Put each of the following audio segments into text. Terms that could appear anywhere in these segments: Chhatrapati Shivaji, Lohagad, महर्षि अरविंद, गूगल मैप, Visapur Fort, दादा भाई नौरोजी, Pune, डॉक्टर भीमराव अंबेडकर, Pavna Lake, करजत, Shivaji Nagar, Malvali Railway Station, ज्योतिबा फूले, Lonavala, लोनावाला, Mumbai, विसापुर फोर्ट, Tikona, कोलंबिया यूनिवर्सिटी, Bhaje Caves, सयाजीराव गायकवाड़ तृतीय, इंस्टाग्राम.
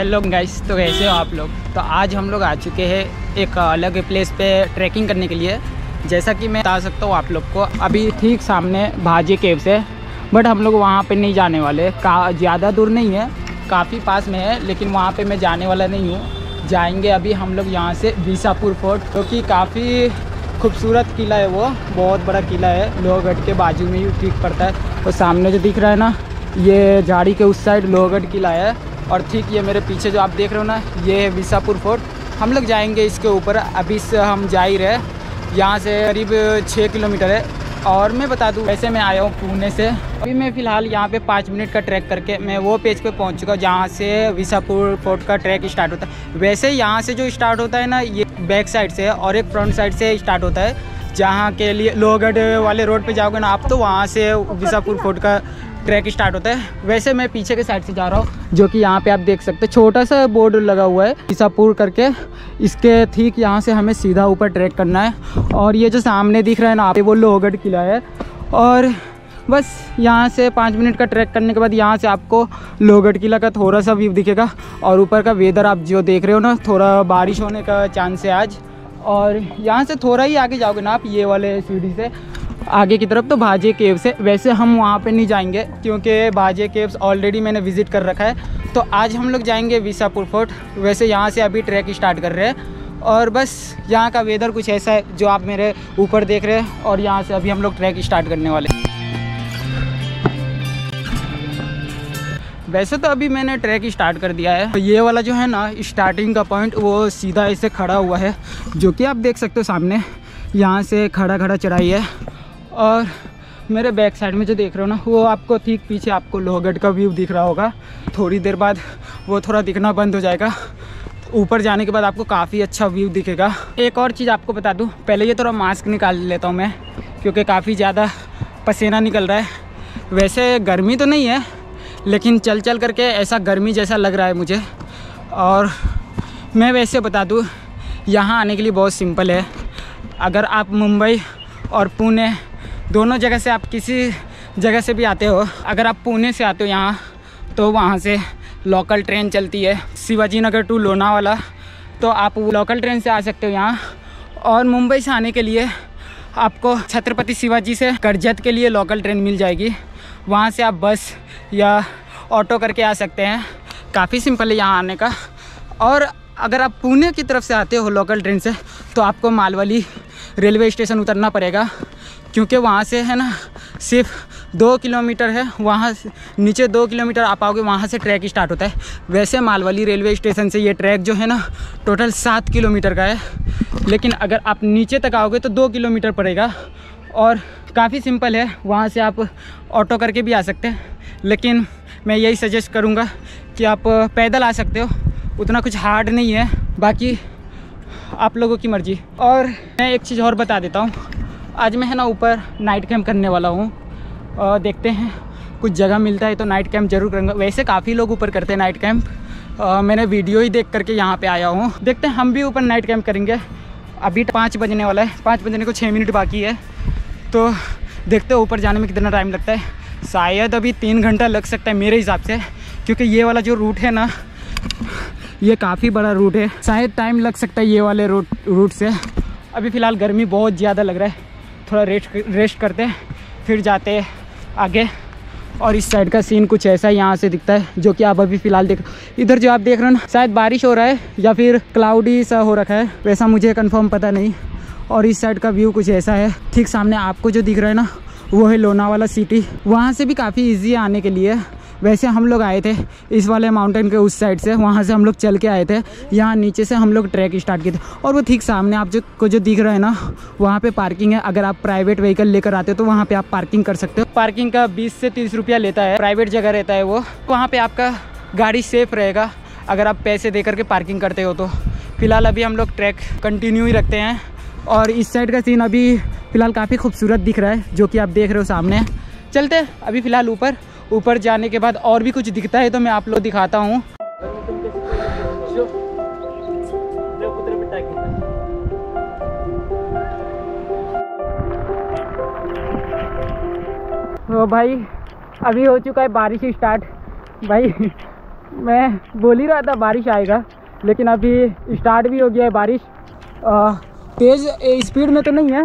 Hello guys, तो कैसे हो आप लोग। तो आज हम लोग आ चुके हैं एक अलग प्लेस पे ट्रैकिंग करने के लिए। जैसा कि मैं बता सकता हूँ आप लोग को, अभी ठीक सामने भाजे केव्स है, बट हम लोग वहाँ पे नहीं जाने वाले। ज़्यादा दूर नहीं है, काफ़ी पास में है, लेकिन वहाँ पे मैं जाने वाला नहीं हूँ। जाएंगे अभी हम लोग यहाँ से विसापुर फोर्ट, क्योंकि काफ़ी खूबसूरत किला है, वो बहुत बड़ा किला है। लोहगढ़ के बाजू में ही ठीक पड़ता है। और सामने जो दिख रहा है ना, ये झाड़ी के उस साइड लोहगढ़ किला है, और ठीक ये मेरे पीछे जो आप देख रहे हो ना, ये है विसापुर फोर्ट। हम लोग जाएंगे इसके ऊपर। अभी से हम जा ही रहे, यहाँ से करीब 6 किलोमीटर है। और मैं बता दूँ, वैसे मैं आया हूँ पुणे से। अभी मैं फ़िलहाल यहाँ पे 5 मिनट का ट्रैक करके मैं वो पेज पे पहुँच चुका हूँ जहाँ से विसापुर फोर्ट का ट्रैक स्टार्ट होता है। वैसे यहाँ से जो स्टार्ट होता है ना, ये बैक साइड से है और एक फ्रंट साइड से स्टार्ट होता है, जहाँ के लिए लोहगढ़ वाले रोड पर जाओगे ना आप, तो वहाँ से विसापुर फोर्ट का ट्रैक स्टार्ट होता है। वैसे मैं पीछे के साइड से जा रहा हूँ, जो कि यहाँ पे आप देख सकते हैं, छोटा सा बोर्ड लगा हुआ है विसापुर करके। इसके ठीक यहाँ से हमें सीधा ऊपर ट्रैक करना है। और ये जो सामने दिख रहा है ना आप, वो लोहगढ़ किला है। और बस यहाँ से 5 मिनट का ट्रैक करने के बाद यहाँ से आपको लोहगढ़ किला का थोड़ा सा व्यू दिखेगा। और ऊपर का वेदर आप जो देख रहे हो ना, थोड़ा बारिश होने का चांस है आज। और यहाँ से थोड़ा ही आगे जाओगे ना आप, ये वाले सीढ़ी से आगे की तरफ, तो भाजे केव्स है। वैसे हम वहाँ पे नहीं जाएंगे, क्योंकि भाजे केव्स ऑलरेडी मैंने विज़िट कर रखा है। तो आज हम लोग जाएंगे विसापुर फोर्ट। वैसे यहाँ से अभी ट्रैक स्टार्ट कर रहे हैं। और बस यहाँ का वेदर कुछ ऐसा है जो आप मेरे ऊपर देख रहे हैं। और यहाँ से अभी हम लोग ट्रैक स्टार्ट करने वाले हैं। वैसे तो अभी मैंने ट्रैक स्टार्ट कर दिया है। तो ये वाला जो है ना स्टार्टिंग का पॉइंट, वो सीधा ऐसे खड़ा हुआ है, जो कि आप देख सकते हो सामने। यहाँ से खड़ा खड़ा चढ़ाई है। और मेरे बैक साइड में जो देख रहे हो ना, वो आपको ठीक पीछे आपको लोहगढ़ का व्यू दिख रहा होगा। थोड़ी देर बाद वो थोड़ा दिखना बंद हो जाएगा। ऊपर जाने के बाद आपको काफ़ी अच्छा व्यू दिखेगा। एक और चीज़ आपको बता दूं, पहले ये थोड़ा मास्क निकाल लेता हूं मैं, क्योंकि काफ़ी ज़्यादा पसीना निकल रहा है। वैसे गर्मी तो नहीं है, लेकिन चल चल करके ऐसा गर्मी जैसा लग रहा है मुझे। और मैं वैसे बता दूँ, यहाँ आने के लिए बहुत सिंपल है। अगर आप मुंबई और पुणे दोनों जगह से, आप किसी जगह से भी आते हो, अगर आप पुणे से आते हो यहाँ, तो वहाँ से लोकल ट्रेन चलती है शिवाजी नगर टू लोनावाला, तो आप वो लोकल ट्रेन से आ सकते हो यहाँ। और मुंबई से आने के लिए आपको छत्रपति शिवाजी से करजत के लिए लोकल ट्रेन मिल जाएगी। वहाँ से आप बस या ऑटो करके आ सकते हैं। काफ़ी सिंपल है यहाँ आने का। और अगर आप पुणे की तरफ से आते हो लोकल ट्रेन से, तो आपको मालवली रेलवे स्टेशन उतरना पड़ेगा, क्योंकि वहाँ से है ना सिर्फ 2 किलोमीटर है। वहाँ नीचे 2 किलोमीटर आप आओगे, वहाँ से ट्रैक स्टार्ट होता है। वैसे मालवली रेलवे स्टेशन से ये ट्रैक जो है ना, टोटल 7 किलोमीटर का है, लेकिन अगर आप नीचे तक आओगे तो 2 किलोमीटर पड़ेगा। और काफ़ी सिंपल है, वहाँ से आप ऑटो करके भी आ सकते हैं, लेकिन मैं यही सजेस्ट करूँगा कि आप पैदल आ सकते हो, उतना कुछ हार्ड नहीं है। बाकी आप लोगों की मर्ज़ी। और मैं एक चीज़ और बता देता हूँ, आज मैं है ना ऊपर नाइट कैम्प करने वाला हूँ। देखते हैं कुछ जगह मिलता है तो नाइट कैम्प जरूर करूँगा। वैसे काफ़ी लोग ऊपर करते हैं नाइट कैम्प, मैंने वीडियो ही देख करके यहाँ पे आया हूँ। देखते हैं, हम भी ऊपर नाइट कैम्प करेंगे। अभी 5 बजने वाला है, 5 बजने को 6 मिनट बाकी है, तो देखते हैं ऊपर जाने में कितना टाइम लगता है। शायद अभी 3 घंटा लग सकता है मेरे हिसाब से, क्योंकि ये वाला जो रूट है ना, ये काफ़ी बड़ा रूट है। शायद टाइम लग सकता है ये वाले रूट से। अभी फ़िलहाल गर्मी बहुत ज़्यादा लग रहा है, थोड़ा रेस्ट करते हैं, फिर जाते हैं आगे। और इस साइड का सीन कुछ ऐसा यहाँ से दिखता है, जो कि आप अभी फ़िलहाल देख, इधर जो आप देख रहे हो ना, शायद बारिश हो रहा है या फिर क्लाउडी सा हो रखा है, वैसा मुझे कंफर्म पता नहीं। और इस साइड का व्यू कुछ ऐसा है। ठीक सामने आपको जो दिख रहा है ना, वो है लोनावाला सिटी। वहाँ से भी काफ़ी ईजी है आने के लिए। वैसे हम लोग आए थे इस वाले माउंटेन के उस साइड से, वहाँ से हम लोग चल के आए थे। यहाँ नीचे से हम लोग ट्रैक स्टार्ट किए थे। और वो ठीक सामने आप जो को जो दिख रहा है ना, वहाँ पे पार्किंग है। अगर आप प्राइवेट व्हीकल लेकर आते हो तो वहाँ पे आप पार्किंग कर सकते हो। पार्किंग का 20 से 30 रुपया लेता है, प्राइवेट जगह रहता है वो। वहाँ पर आपका गाड़ी सेफ़ रहेगा अगर आप पैसे दे करके पार्किंग करते हो तो। फिलहाल अभी हम लोग ट्रैक कंटिन्यू ही रखते हैं। और इस साइड का सीन अभी फ़िलहाल काफ़ी खूबसूरत दिख रहा है, जो कि आप देख रहे हो सामने। चलते हैं अभी फ़िलहाल ऊपर। ऊपर जाने के बाद और भी कुछ दिखता है तो मैं आप लोग दिखाता हूँ। भाई अभी हो चुका है बारिश स्टार्ट। भाई मैं बोल ही रहा था बारिश आएगा, लेकिन अभी स्टार्ट भी हो गया है बारिश। तेज़ स्पीड में तो नहीं है,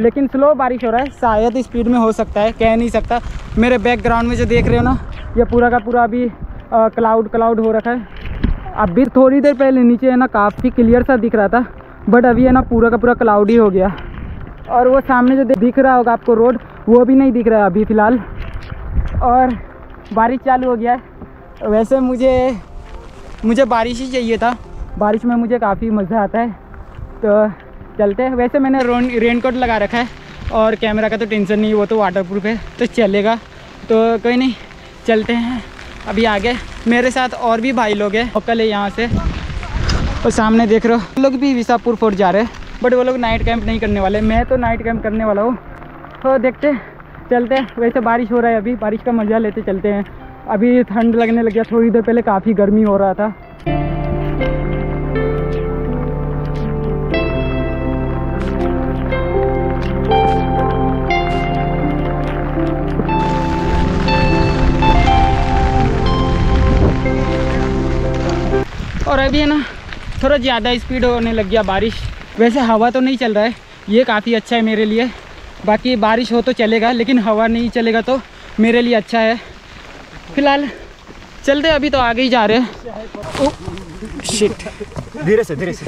लेकिन स्लो बारिश हो रहा है। शायद स्पीड में हो सकता है, कह नहीं सकता। मेरे बैकग्राउंड में जो देख रहे हो ना, ये पूरा का पूरा अभी क्लाउड हो रखा है। अभी थोड़ी देर पहले नीचे है ना काफ़ी क्लियर सा दिख रहा था, बट अभी है ना पूरा का पूरा क्लाउडी हो गया। और वो सामने जो दिख रहा होगा आपको रोड, वो भी नहीं दिख रहा है अभी फ़िलहाल। और बारिश चालू हो गया है। वैसे मुझे बारिश ही चाहिए था, बारिश में मुझे काफ़ी मज़ा आता है। तो चलते हैं। वैसे मैंने रेनकोट लगा रखा है और कैमरा का तो टेंशन नहीं, वो तो वाटरप्रूफ है तो चलेगा। तो कोई नहीं, चलते हैं अभी आगे। मेरे साथ और भी भाई लोग हैं, कल है यहाँ से। और सामने देख रहे हो लोग भी विसापुर फोर्ट जा रहे हैं, बट वो लोग नाइट कैंप नहीं करने वाले। मैं तो नाइट कैंप करने वाला हूँ। तो देखते चलते हैं। वैसे बारिश हो रहा है अभी, बारिश का मज़ा लेते चलते हैं। अभी ठंड लगने लग गया, थोड़ी देर पहले काफ़ी गर्मी हो रहा था। और अभी है ना थोड़ा ज़्यादा स्पीड होने लग गया बारिश। वैसे हवा तो नहीं चल रहा है, ये काफ़ी अच्छा है मेरे लिए। बाकी बारिश हो तो चलेगा, लेकिन हवा नहीं चलेगा तो मेरे लिए अच्छा है। फिलहाल चलते, अभी तो आगे ही जा रहे हैं। ओ शिट, धीरे से धीरे से।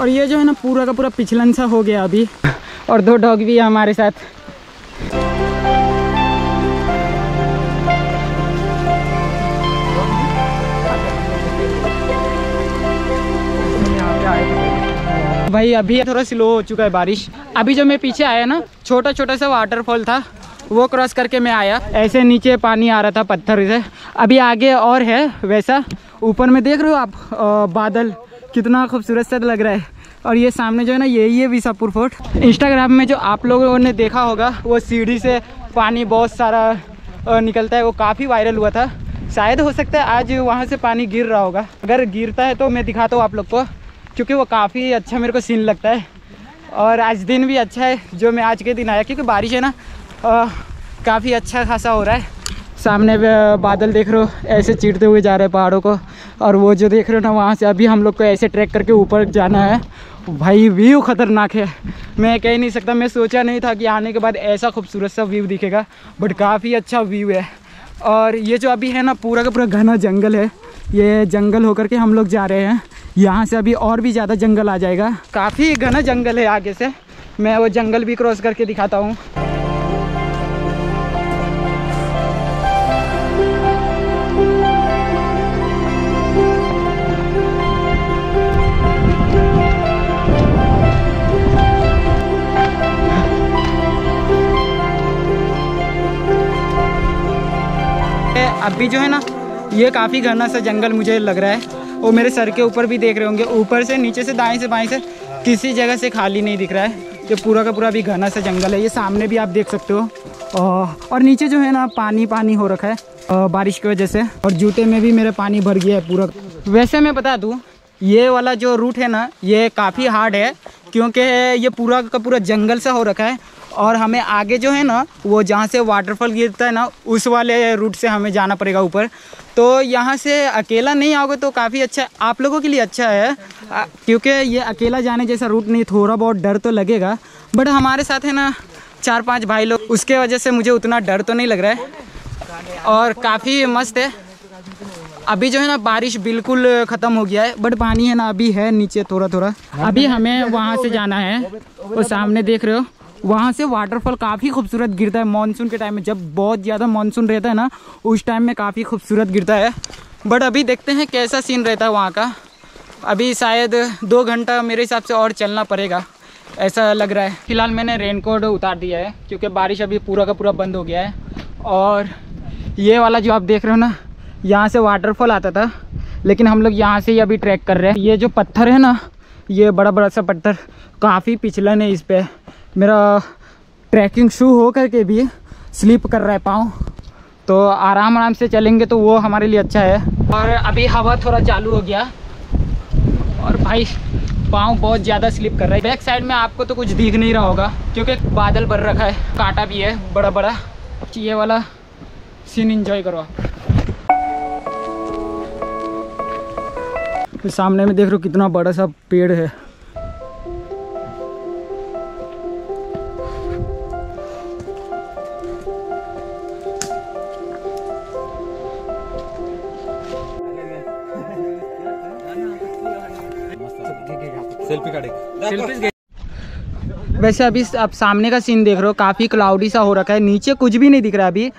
और ये जो है ना पूरा का पूरा पिछलन सा हो गया अभी। और दो डॉग भी है हमारे साथ। भाई अभी थोड़ा स्लो हो चुका है बारिश। अभी जो मैं पीछे आया ना, छोटा छोटा सा वाटरफॉल था, वो क्रॉस करके मैं आया। ऐसे नीचे पानी आ रहा था पत्थर से। अभी आगे और है। वैसा ऊपर में देख रहे हो आप बादल, कितना खूबसूरत सा लग रहा है। और ये सामने जो है ना यही है विसापुर फोर्ट। इंस्टाग्राम में जो आप लोगों ने देखा होगा, वो सीढ़ी से पानी बहुत सारा निकलता है, वो काफ़ी वायरल हुआ था। शायद हो सकता है आज वहाँ से पानी गिर रहा होगा। अगर गिरता है तो मैं दिखाता हूँ आप लोग को, क्योंकि वो काफ़ी अच्छा मेरे को सीन लगता है। और आज दिन भी अच्छा है जो मैं आज के दिन आया, क्योंकि बारिश है ना काफ़ी अच्छा खासा हो रहा है। सामने बादल देख रहे हो, ऐसे चीरते हुए जा रहे हैं पहाड़ों को। और वो जो देख रहे हो ना, वहाँ से अभी हम लोग को ऐसे ट्रैक करके ऊपर जाना है। भाई व्यू ख़तरनाक है, मैं कह नहीं सकता। मैं सोचा नहीं था कि आने के बाद ऐसा खूबसूरत सा व्यू दिखेगा, बट काफ़ी अच्छा व्यू है। और ये जो अभी है ना पूरा का पूरा घना जंगल है, ये जंगल होकर के हम लोग जा रहे हैं। यहाँ से अभी और भी ज़्यादा जंगल आ जाएगा, काफ़ी घना जंगल है। आगे से मैं वो जंगल भी क्रॉस करके दिखाता हूँ। अभी जो है ना ये काफ़ी घना सा जंगल मुझे लग रहा है। वो मेरे सर के ऊपर भी देख रहे होंगे, ऊपर से नीचे से दाएं से बाएं से किसी जगह से खाली नहीं दिख रहा है। ये पूरा का पूरा अभी घना सा जंगल है। ये सामने भी आप देख सकते हो। और नीचे जो है ना पानी हो रखा है बारिश की वजह से। और जूते में भी मेरे पानी भर गया है पूरा। वैसे मैं बता दूँ, ये वाला जो रूट है ना ये काफ़ी हार्ड है, क्योंकि ये पूरा का पूरा जंगल सा हो रखा है। और हमें आगे जो है ना वो जहाँ से वाटरफॉल गिरता है ना, उस वाले रूट से हमें जाना पड़ेगा ऊपर। तो यहाँ से अकेला नहीं आओगे तो काफ़ी अच्छा, आप लोगों के लिए अच्छा है, क्योंकि ये अकेला जाने जैसा रूट नहीं। थोड़ा बहुत डर तो लगेगा, बट हमारे साथ है ना 4-5 भाई लोग, उसके वजह से मुझे उतना डर तो नहीं लग रहा है। और काफ़ी मस्त है। अभी जो है ना बारिश बिल्कुल ख़त्म हो गया है, बट पानी है ना अभी है नीचे थोड़ा थोड़ा। अभी हमें वहाँ से जाना है। वो सामने देख रहे हो, वहाँ से वाटरफॉल काफ़ी खूबसूरत गिरता है। मॉनसून के टाइम में जब बहुत ज़्यादा मॉनसून रहता है ना, उस टाइम में काफ़ी खूबसूरत गिरता है। बट अभी देखते हैं कैसा सीन रहता है वहाँ का। अभी शायद 2 घंटा मेरे हिसाब से और चलना पड़ेगा, ऐसा लग रहा है। फ़िलहाल मैंने रेनकोट उतार दिया है, क्योंकि बारिश अभी पूरा का पूरा बंद हो गया है। और ये वाला जो आप देख रहे हो ना, यहाँ से वाटरफॉल आता था, लेकिन हम लोग यहाँ से ही अभी ट्रैक कर रहे हैं। ये जो पत्थर है ना, ये बड़ा बड़ा सा पत्थर, काफ़ी पिछलन है इस पर। मेरा ट्रैकिंग शू हो करके भी स्लिप कर रहा है पाँव। तो आराम से चलेंगे तो वो हमारे लिए अच्छा है। और अभी हवा थोड़ा चालू हो गया। और भाई पाँव बहुत ज़्यादा स्लिप कर रहा है। बैक साइड में आपको तो कुछ दिख नहीं रहा होगा क्योंकि बादल भर रखा है, कांटा भी है बड़ा बड़ा। ये वाला सीन एंजॉय करो आप। तो सामने में देख रहे हो कितना बड़ा सा पेड़ है। वैसे अभी आप सामने का सीन देख रहे हो, काफ़ी क्लाउडी सा हो रखा है, नीचे कुछ भी नहीं दिख रहा अभी।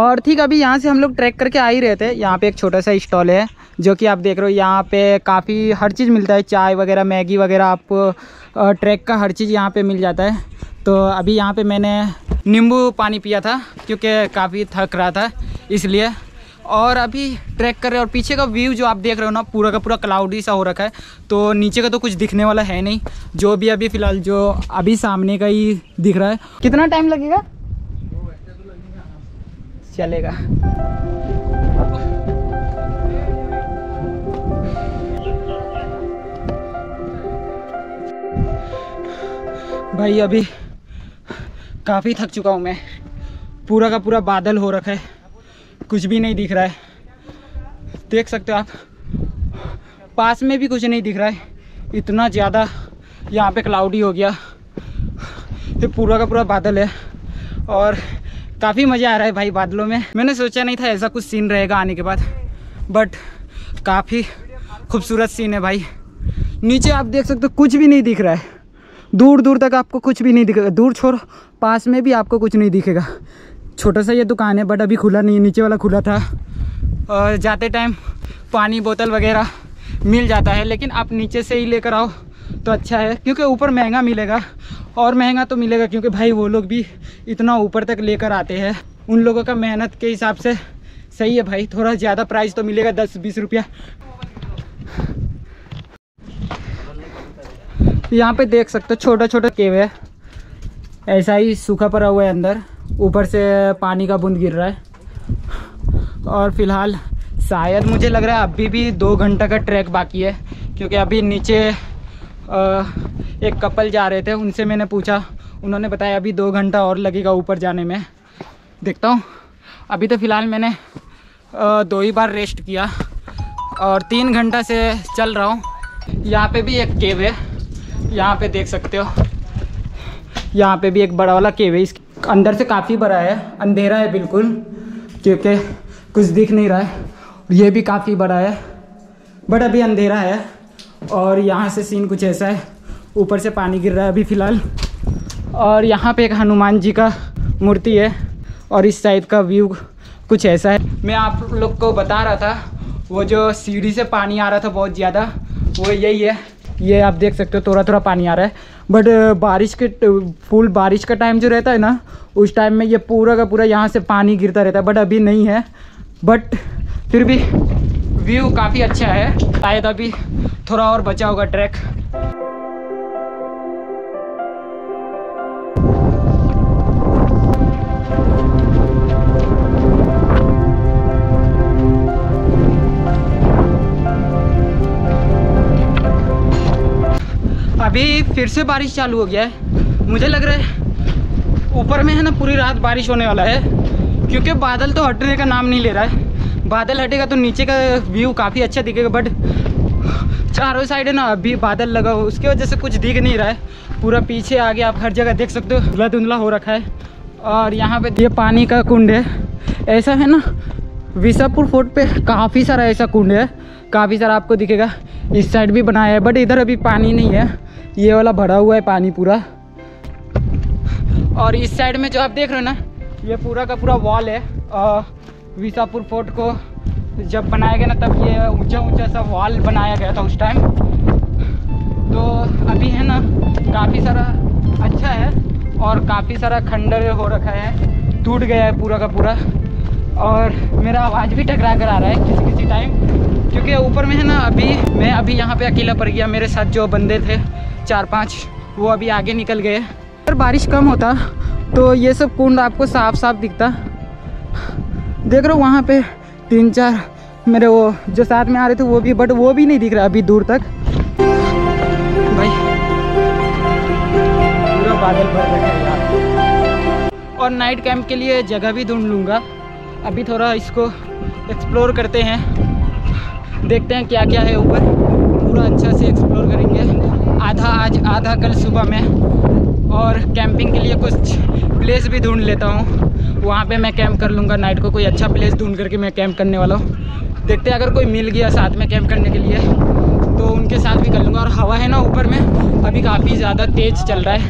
और ठीक अभी यहाँ से हम लोग ट्रैक करके आ ही रहे थे। यहाँ पे एक छोटा सा स्टॉल है जो कि आप देख रहे हो, यहाँ पे काफ़ी हर चीज़ मिलता है, चाय वगैरह मैगी वगैरह, आप ट्रैक का हर चीज़ यहाँ पे मिल जाता है। तो अभी यहाँ पे मैंने नींबू पानी पिया था क्योंकि काफ़ी थक रहा था इसलिए, और अभी ट्रैक कर रहे हैं। और पीछे का व्यू जो आप देख रहे हो ना, पूरा का पूरा क्लाउडी सा हो रखा है, तो नीचे का तो कुछ दिखने वाला है नहीं। जो भी अभी फ़िलहाल जो अभी सामने का ही दिख रहा है। कितना टाइम लगेगा? चलेगा। भाई अभी काफ़ी थक चुका हूँ मैं, पूरा का पूरा बादल हो रखा है, कुछ भी नहीं दिख रहा है। देख सकते हो आप, पास में भी कुछ नहीं दिख रहा है, इतना ज़्यादा यहाँ पे क्लाउडी हो गया। ये पूरा का पूरा बादल है और काफ़ी मज़ा आ रहा है भाई बादलों में। मैंने सोचा नहीं था ऐसा कुछ सीन रहेगा आने के बाद, बट काफ़ी खूबसूरत सीन है भाई। नीचे आप देख सकते हो कुछ भी नहीं दिख रहा है, दूर दूर तक आपको कुछ भी नहीं दिखेगा, दूर छोड़ पास में भी आपको कुछ नहीं दिखेगा। छोटा सा ये दुकान है बट अभी खुला नहीं है, नीचे वाला खुला था। और जाते टाइम पानी बोतल वगैरह मिल जाता है, लेकिन आप नीचे से ही लेकर आओ तो अच्छा है क्योंकि ऊपर महंगा मिलेगा। और महंगा तो मिलेगा क्योंकि भाई वो लोग भी इतना ऊपर तक लेकर आते हैं, उन लोगों का मेहनत के हिसाब से सही है भाई। थोड़ा ज़्यादा प्राइस तो मिलेगा, 10-20 रुपया। यहाँ पे देख सकते हो छोटा छोटा केव है, ऐसा ही सूखा पड़ा हुआ है अंदर, ऊपर से पानी का बूंद गिर रहा है। और फिलहाल शायद मुझे लग रहा है अभी भी 2 घंटा का ट्रैक बाकी है क्योंकि अभी नीचे एक कपल जा रहे थे, उनसे मैंने पूछा, उन्होंने बताया अभी 2 घंटा और लगेगा ऊपर जाने में। देखता हूँ। अभी तो फ़िलहाल मैंने 2 ही बार रेस्ट किया और 3 घंटा से चल रहा हूँ। यहाँ पे भी एक केव है, यहाँ पे देख सकते हो, यहाँ पे भी एक बड़ा वाला केव है। इस अंदर से काफ़ी बड़ा है, अंधेरा है बिल्कुल क्योंकि कुछ दिख नहीं रहा है। ये भी काफ़ी बड़ा है बट अभी अंधेरा है। और यहाँ से सीन कुछ ऐसा है, ऊपर से पानी गिर रहा है अभी फ़िलहाल। और यहाँ पे एक हनुमान जी का मूर्ति है और इस साइड का व्यू कुछ ऐसा है। मैं आप लोग को बता रहा था वो जो सीढ़ी से पानी आ रहा था बहुत ज़्यादा, वो यही है। ये आप देख सकते हो थोड़ा थोड़ा पानी आ रहा है बट बारिश के फुल बारिश का टाइम जो रहता है ना, उस टाइम में ये पूरा का पूरा यहाँ से पानी गिरता रहता है, बट अभी नहीं है। बट फिर भी व्यू काफ़ी अच्छा है। शायद अभी थोड़ा और बचा होगा ट्रैक। अभी फिर से बारिश चालू हो गया है, मुझे लग रहा है ऊपर में है ना पूरी रात बारिश होने वाला है क्योंकि बादल तो हटने का नाम नहीं ले रहा है। बादल हटेगा तो नीचे का व्यू काफ़ी अच्छा दिखेगा, बट चारों साइड है ना अभी बादल लगा हो, उसकी वजह से कुछ दिख नहीं रहा है। पूरा पीछे आगे आप हर जगह देख सकते हो धुंधला धुंधला हो रखा है। और यहाँ पे ये पानी का कुंड है, ऐसा है ना विसापुर फोर्ट पे काफ़ी सारा ऐसा कुंड है, काफ़ी सारा आपको दिखेगा। इस साइड भी बनाया है बट इधर अभी पानी नहीं है, ये वाला भरा हुआ है पानी पूरा। और इस साइड में जो आप देख रहे हो ना, ये पूरा का पूरा वॉल है। विसापुर फोर्ट को जब बनाया गया ना तब ये ऊंचा ऊंचा सा वॉल बनाया गया था उस टाइम। तो अभी है ना काफ़ी सारा अच्छा है और काफ़ी सारा खंडर हो रखा है, टूट गया है पूरा का पूरा। और मेरा आवाज़ भी टकरा कर आ रहा है किसी किसी टाइम क्योंकि ऊपर में है ना अभी मैं यहाँ पे अकेला पड़ गया। मेरे साथ जो बंदे थे 4-5 वो अभी आगे निकल गए। अगर बारिश कम होता तो ये सब कुंड आपको साफ साफ दिखता। देख रहे हो वहाँ पे 3-4 मेरे वो जो साथ में आ रहे थे वो भी, बट वो भी नहीं दिख रहा अभी दूर तक। पागल भर रखेगा। और नाइट कैंप के लिए जगह भी ढूंढ लूँगा, अभी थोड़ा इसको एक्सप्लोर करते हैं, देखते हैं क्या क्या है ऊपर, पूरा अच्छा से एक्सप्लोर करेंगे, आधा आज आधा कल सुबह में। और कैंपिंग के लिए कुछ प्लेस भी ढूंढ लेता हूँ, वहाँ पे मैं कैंप कर लूँगा नाइट को, कोई अच्छा प्लेस ढूंढ करके मैं कैंप करने वाला हूँ। देखते हैं अगर कोई मिल गया साथ में कैंप करने के लिए तो उनके साथ भी कर लूँगा। और हवा है ना ऊपर में अभी काफ़ी ज़्यादा तेज़ चल रहा है,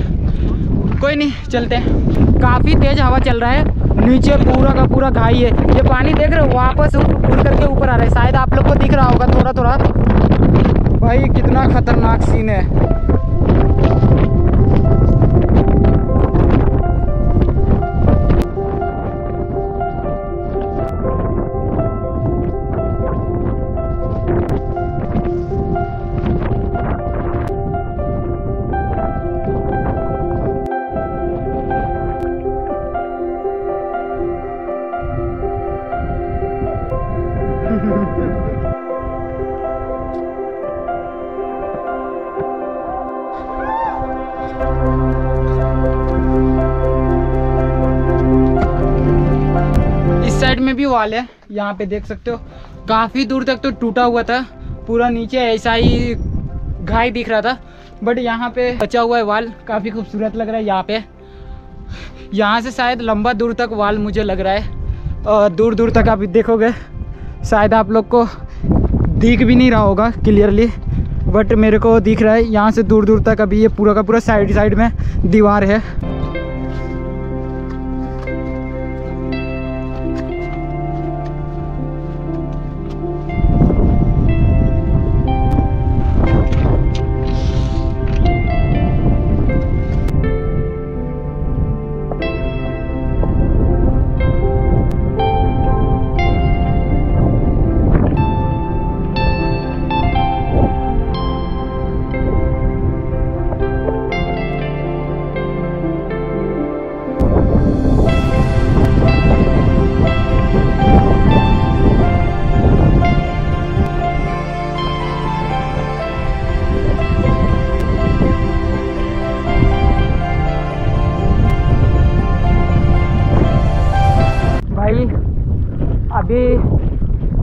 कोई नहीं चलते हैं। काफ़ी तेज़ हवा चल रहा है, नीचे पूरा का पूरा घाई है, ये पानी देख रहे हो वापस उड़ करके ऊपर आ रहा है, शायद आप लोग को दिख रहा होगा थोड़ा थोड़ा। भाई कितना खतरनाक सीन है। में भी वाल है, यहाँ पे देख सकते हो काफी दूर तक तो टूटा हुआ था, पूरा नीचे ऐसा ही घाई दिख रहा था, बट यहाँ पे बचा हुआ है वाल, काफी खूबसूरत लग रहा है। यहाँ पे यहाँ से शायद लंबा दूर तक वाल मुझे लग रहा है, और दूर दूर तक आप देखोगे शायद आप लोग को दिख भी नहीं रहा होगा क्लियरली, बट मेरे को दिख रहा है यहाँ से दूर दूर तक। अभी ये पूरा का पूरा साइड साइड में दीवार है।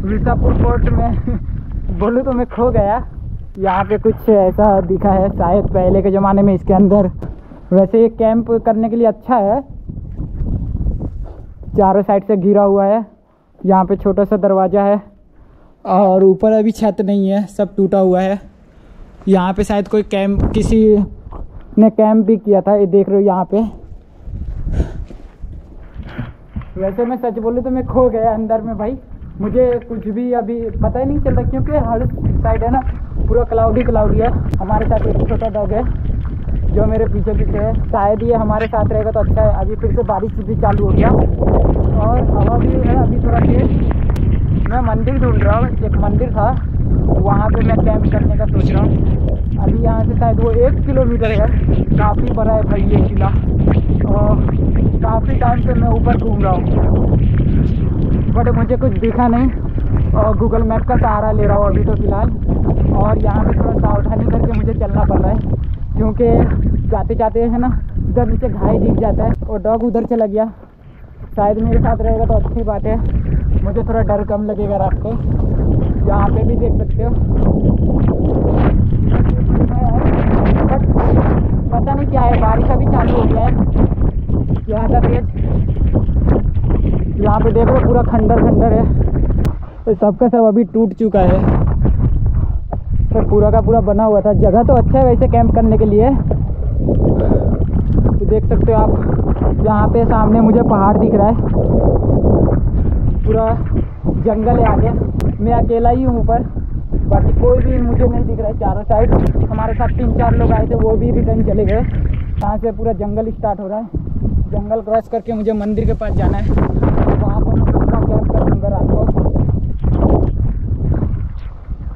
विसापुर फोर्ट में बोलूँ तो मैं खो गया। यहाँ पे कुछ ऐसा दिखा है, शायद पहले के ज़माने में इसके अंदर, वैसे ये कैंप करने के लिए अच्छा है, चारों साइड से घिरा हुआ है, यहाँ पे छोटा सा दरवाज़ा है, और ऊपर अभी छत नहीं है, सब टूटा हुआ है। यहाँ पे शायद कोई कैंप, किसी ने कैंप भी किया था, ये देख रहे हो यहाँ पे। वैसे मैं सच बोलूँ तो मैं खो गया अंदर में भाई, मुझे कुछ भी अभी पता ही नहीं चल रहा, क्योंकि हर साइड है ना पूरा क्लाउडी क्लाउडी है। हमारे साथ एक छोटा डॉग है जो मेरे पीछे पीछे है, शायद ये हमारे साथ रहेगा तो अच्छा है। अभी फिर से बारिश भी चालू हो गया और हवा भी है अभी थोड़ा तेज। मैं मंदिर ढूंढ रहा हूँ, एक मंदिर था वहाँ पे मैं कैंप करने का सोच रहा हूँ। अभी यहाँ से शायद वो 1 किलोमीटर है, काफ़ी बड़ा है भाई ये किला, और काफ़ी टाइम से मैं ऊपर घूम रहा हूँ बट मुझे कुछ दिखा नहीं, और गूगल मैप का सहारा ले रहा हूँ अभी तो फ़िलहाल। और यहाँ पे थोड़ा सावधानी करके मुझे चलना पड़ रहा है, क्योंकि जाते जाते है ना इधर नीचे घाई दिख जाता है। और डॉग उधर चला गया, शायद मेरे साथ रहेगा तो अच्छी बात है, मुझे थोड़ा डर कम लगेगा रास्ते। यहाँ पे भी देख सकते हो, बट पता नहीं क्या है, बारिश अभी चालू हो गया है यहाँ का तेज। यहाँ पे देख रहे हो पूरा खंडर खंडर है, सबका सब अभी टूट चुका है, पर पूरा का पूरा बना हुआ था। जगह तो अच्छा है वैसे कैंप करने के लिए, तो देख सकते हो आप। यहाँ पे सामने मुझे पहाड़ दिख रहा है, पूरा जंगल है आगे, मैं अकेला ही हूँ ऊपर, बाकी कोई भी मुझे नहीं दिख रहा है चारों साइड। हमारे साथ 3-4 लोग आए थे, वो भी रिटर्न चले गए। यहाँ से पूरा जंगल स्टार्ट हो रहा है, जंगल क्रॉस करके मुझे मंदिर के पास जाना है,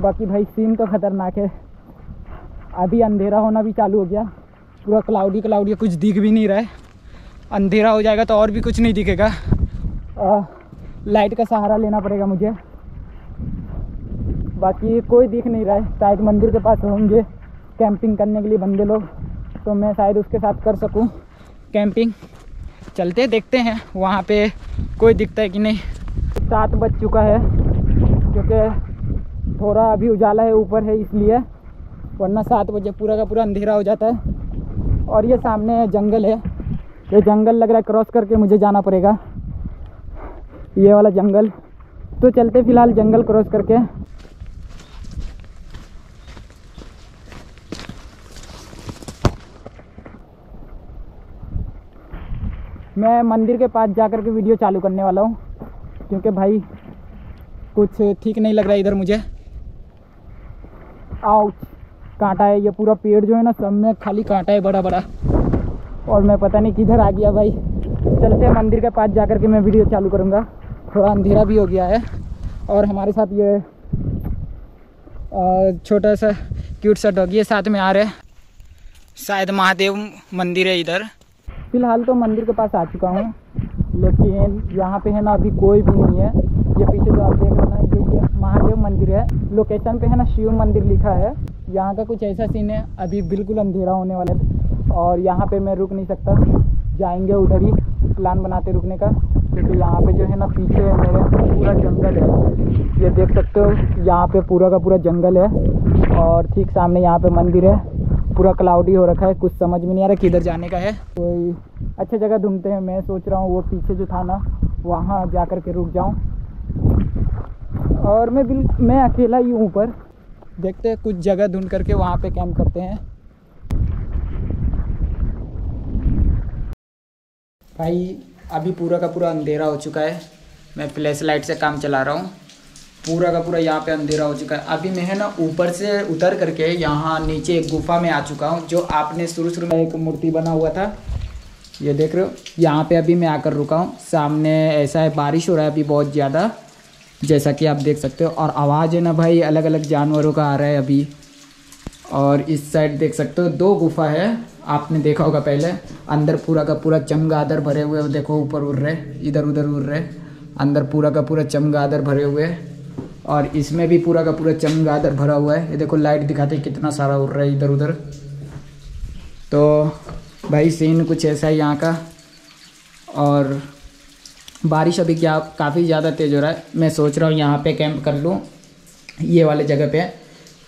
बाकी भाई सीन तो ख़तरनाक है। अभी अंधेरा होना भी चालू हो गया, पूरा क्लाउडी क्लाउडी, कुछ दिख भी नहीं रहा है। अंधेरा हो जाएगा तो और भी कुछ नहीं दिखेगा, लाइट का सहारा लेना पड़ेगा मुझे। बाकी कोई दिख नहीं रहा है, शायद मंदिर के पास होंगे कैंपिंग करने के लिए बंदे लोग, तो मैं शायद उसके साथ कर सकूं कैंपिंग। चलते देखते हैं वहाँ पे कोई दिखता है कि नहीं। 7 बज चुका है क्योंकि थोड़ा अभी उजाला है ऊपर है इसलिए, वरना 7 बजे पूरा का पूरा अंधेरा हो जाता है। और ये सामने जंगल है, ये जंगल लग रहा है क्रॉस करके मुझे जाना पड़ेगा, ये वाला जंगल। तो चलते फिलहाल जंगल क्रॉस करके। मैं मंदिर के पास जाकर के वीडियो चालू करने वाला हूँ क्योंकि भाई कुछ ठीक नहीं लग रहा है इधर मुझे। आउच, कांटा है, ये पूरा पेड़ जो है ना सब में खाली कांटा है बड़ा बड़ा, और मैं पता नहीं किधर आ गया भाई। चलते मंदिर के पास जाकर के मैं वीडियो चालू करूँगा। थोड़ा अंधेरा भी हो गया है और हमारे साथ ये छोटा सा क्यूट सा डॉगी है साथ में आ रहे। शायद महादेव मंदिर है इधर। फिलहाल तो मंदिर के पास आ चुका हूँ, लेकिन यहाँ पे है ना अभी कोई भी नहीं है। ये पीछे जो आप देख रहे हैं ना ये महादेव मंदिर है, लोकेशन पे है ना शिव मंदिर लिखा है। यहाँ का कुछ ऐसा सीन है, अभी बिल्कुल अंधेरा होने वाला है और यहाँ पे मैं रुक नहीं सकता, जाएंगे उधर ही प्लान बनाते रुकने का। क्योंकि यहाँ पे जो है ना पीछे मेरे पूरा जंगल है, ये देख सकते हो यहाँ पे पूरा का पूरा जंगल है और ठीक सामने यहाँ पे मंदिर है। पूरा क्लाउडी हो रखा है, कुछ समझ में नहीं आ रहा किधर जाने का है। कोई अच्छी जगह ढूंढते हैं। मैं सोच रहा हूँ वो पीछे जो था ना वहाँ जा कर के रुक जाऊँ, और मैं अकेला ही हूँ ऊपर। देखते हैं कुछ जगह ढूंढ करके वहाँ पे कैंप करते हैं। भाई अभी पूरा का पूरा अंधेरा हो चुका है, मैं फ्लैश लाइट से काम चला रहा हूँ। पूरा का पूरा यहाँ पे अंधेरा हो चुका है। अभी मैं है ना ऊपर से उतर करके यहाँ नीचे एक गुफा में आ चुका हूँ। जो आपने शुरू में एक मूर्ति बना हुआ था ये देख रहे हो, यहाँ पे अभी मैं आकर रुका हूँ। सामने ऐसा है बारिश हो रहा है अभी बहुत ज़्यादा, जैसा कि आप देख सकते हो। और आवाज़ है ना भाई अलग अलग जानवरों का आ रहा है अभी। और इस साइड देख सकते हो 2 गुफा है, आपने देखा होगा पहले। अंदर पूरा का पूरा चमगादड़ भरे हुए, देखो ऊपर उड़ रहे, इधर उधर उड़ रहे। अंदर पूरा का पूरा चमगादड़ भरे हुए और इसमें भी पूरा का पूरा चमगादड़ भरा हुआ है। ये देखो लाइट दिखाते कितना सारा उड़ रहा है इधर उधर। तो भाई सीन कुछ ऐसा है यहाँ का। और बारिश अभी क्या काफ़ी ज़्यादा तेज़ हो रहा है। मैं सोच रहा हूँ यहाँ पे कैंप कर लूँ ये वाले जगह पे,